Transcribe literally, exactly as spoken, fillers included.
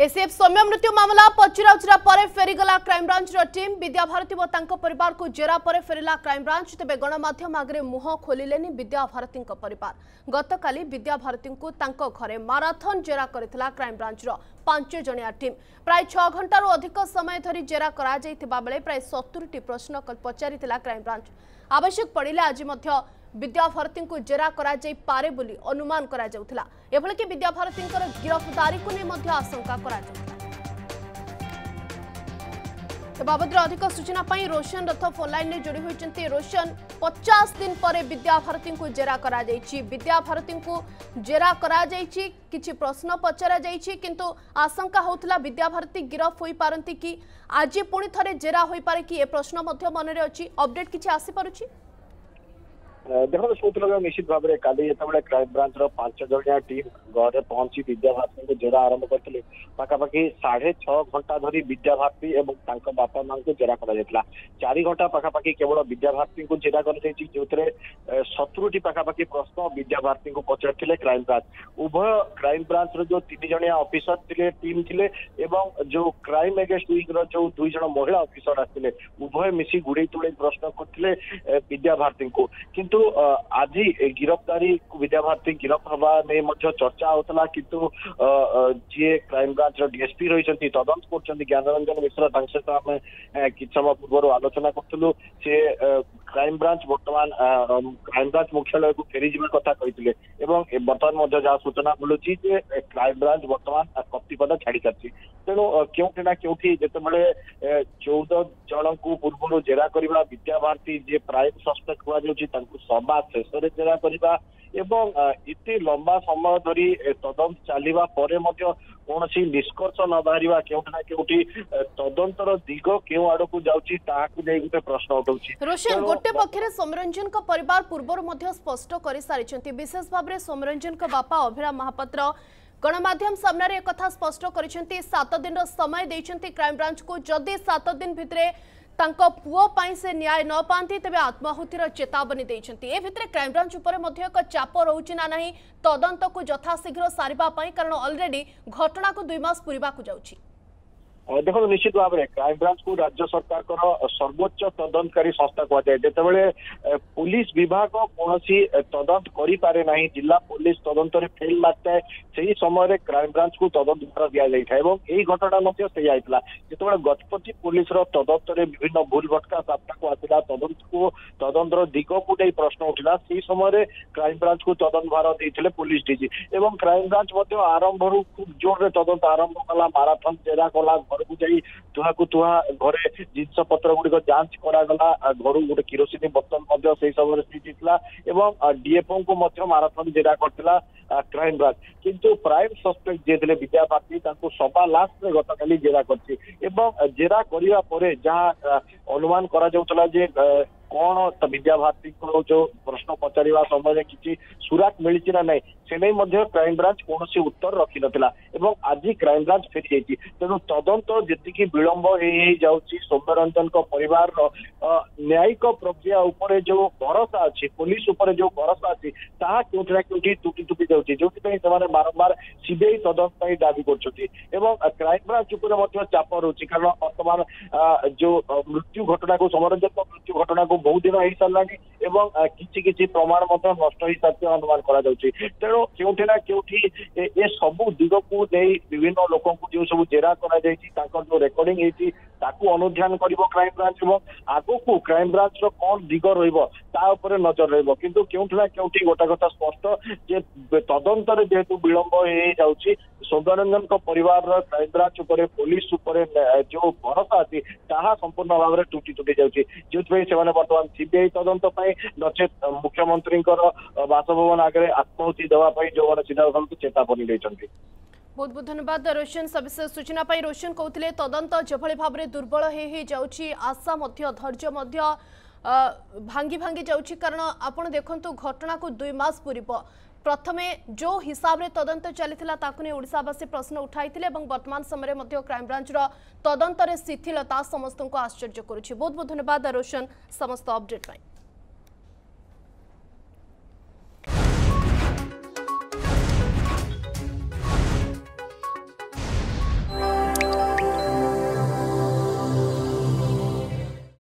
ACF सौम्य मृत्यु मामला पचरा उचरा पर फेरीगला क्राइमब्रांचर टीम विद्याभारती और तांको परिवार को जेरा पर फेरिला क्राइमब्रांच तेबे गणमाध्यम आगे मुह खोलिलेनी विद्याभारती परिवार गतकाली विद्याभारती को तांको घरे माराथन जेरा करथिला क्राइमब्रांचर पांच जणिया टीम प्राय छह घंटा रु अधिक समय धरी जेरा करा जायतिबा बेले प्राय सत्तर टी प्रश्न पचारिथिला क्राइमब्रांच आवश्यक पड़िले आज मध्य विद्याभारती को जेरा कराई पारे बोली अनुमान करा जाउथला। एभलिके विद्याभारती गिरफ्तारी को नहीं आशंका करा जाउथला। ए बाबद अधिक सूचना पाई रोशन रथ फोन लाइन में जोड़ी होती। रोशन पचास दिन पर विद्याभारती को जेरा कराई। विद्याभारती को जेरा कराई किछि प्रश्न पचरा जाई किंतु आशंका होता विद्याभारती गिरफ हो पारती कि आज पुणी थे जेरा हो पारे कि प्रश्न मन में अच्छी अपडेट किछि आसी पारुछि। देखो सूत्र में निश्चित भाव में काली जिते क्राइमब्रांच पांच जणिया टीम घर पहुंची विद्याभारती को जेरा आरंभ करते पखापाखि साढ़े छह घंटा धरी विद्याभारती और बापा माँ को जेरा कर चार घंटा पखापाखि केवल विद्याभारती को जेरा कर सतुरी पखापाखि प्रश्न विद्याभारती को पचार क्राइमब्रांच उभय क्राइमब्रांच जो तीन जणिया अफिसर थे टीम थे जो क्राइम एगेस्ट विंग जो दुई जन महिला अफिसर आसते उभय मिसी गुड़े तुड़े प्रश्न करते विद्याभारती को किंतु आज गिरफ्तारी विद्याभारती गिरफ हवा नहीं चर्चा होता किंतु जी क्राइम ब्रांच डीएसपी रही तदंत कर ज्ञानरंजन मिश्र सहित आम कि समय पूर्व आलोचना करूँ सी क्राइम ब्रांच बर्तमान क्राइम ब्रांच मुख्यालय को फेरी जावा कथा कही बर्तमान जहाँ सूचना मिलूँ क्राइम ब्रांच बर्तमान कप्तिपद छाड़ी सारी तेणु क्योंकि क्योंकि जितेबाला चौदह जन को पूर्व जेरा करवा विद्याभारती जी प्राइम सस्पेक्ट कह सभा शेष जेरा करवा एवं इतने लंबा समय धरी तदंत चलवा कौन निष्कर्ष न बाहर क्योंकि क्योंकि तदंतर दिग क्यों आड़ को जाए गोटे प्रश्न उठाऊँ। रोशन गोटे पक्षे सौम्यरंजन परिवार पूर्व स्पष्ट कर सारी विशेष भाव में सौम्यरंजन बापा अभिराम महापात्र गणमाध्यम सामने एक कथा स्पष्ट करिसेंती सात दिन समय देइसेंती क्राइम ब्रांच को जदि सात दिन भितरे तांको पुओ पाई से न्याय न पाती तेबे आत्माहुतिर चेतावनी देइसेंती। ए भितरे क्राइम ब्रांच उपर मध्ये एक चाप रहउछि ना नहीं तदंत को यथाशीघ्र सारिबा पाई कारण ऑलरेडी घटना को दुई मास पूरिबा को जाउछि। देखो निश्चित भाव में क्राइम ब्रांच को राज्य सरकार सर्वोच्च तदंतकारी संस्था कहुए जिते पुलिस विभाग कौन तदंत करे ना जिला पुलिस तदंत फेल मारता है से ही समय क्राइम ब्रांच को तदंत भार दि जाए यही घटना से आता जिते गजपति पुलिस तदंत विभिन्न भूल भटका साप्ता को आसला तदंत को तदंतर दिग को नहीं प्रश्न उठला से समय क्राइम ब्रांच को तदंत भार देते पुलिस डीजी एवं क्राइम ब्रांच आरंभ रू खूब जोर तदंत आरंभ कला माराथन जेरा कला घरकू जाई तुहा को तुहा घरे जिनस पत्र गुड़िक जांच करागला घर गोटे किरोसिन बर्तन से समय स्थित एवं डीएफओ को माराथन जेरा करता क्राइम ब्रांच किंतु प्राइम सस्पेक्ट जे थे विद्याभारती सभा लास्ट में गत काली जेरा कर जेरा करने जहाँ अनुमान करा जे कौन विद्याभारती को जो प्रश्न पचारा समय किसी सुराग मिली ना नहीं से नहीं क्राइम ब्रांच कौन उत्तर रखी नाला आज क्राइम ब्रांच फेरी जाती तेणु तदंत जी विलंब हो सौम्यरंजन परिवार न्यायिक प्रक्रिया उपर जो भरोसा अच्छी पुलिस उपर जो भरोसा अच्छी ता क्योंकि ना क्योंकि तुटी तुटी जाऊँगी जो बारंबार सीबीआई तदंत दावी कर क्राइम ब्रांच चाप रोचे कारण बर्तमान जो मृत्यु घटना को सौम्यरंजन मृत्यु घटना को बहुत दिन हो सारा किसी किसी प्रमाण नष्ट हो सारी अनुमान करेणु क्योंकि ना क्योंकि ये सबू दिग को नहीं विभिन्न लोक जो सब जेरा करो रेकर्डिंग अनुध्यान कर क्राइम ब्रांच आग को क्राइम ब्रांच कौन दिग रहा नजर रहा किंतु क्योंकि ना क्योंकि गोटा कथा स्पष्ट तदंत जेहेतु विलंब हो सौम्यरंजन परिवार क्राइम ब्रांच पुलिस जो भरोसा अच्छी ता संपूर्ण भाव में तुटी तुटी जाने बर्तमान सीबीआई तदंत नचे मुख्यमंत्री बासभवन आगे आत्माहुति देवाई जो सीधा चेतावनी देते बहुत बहुत धन्यवाद रोशन सविशेष सूचना पाई। रोशन कहते तदंत जभली भाव में दुर्बल हो जाऊँगी आशा धैर्य भांगी भांगी जाऊँगी कारण आपण देखंतु घटना को दुई मास पूर्व प्रथमे जो हिसाब से तदंत चलता ताकूशावासी प्रश्न उठाई बर्तमान समय क्राइम ब्रांच तदंतर शिथिलता समस्त को आश्चर्य करुच्ची। बहुत बहुत धन्यवाद रोशन समस्त अपडेट।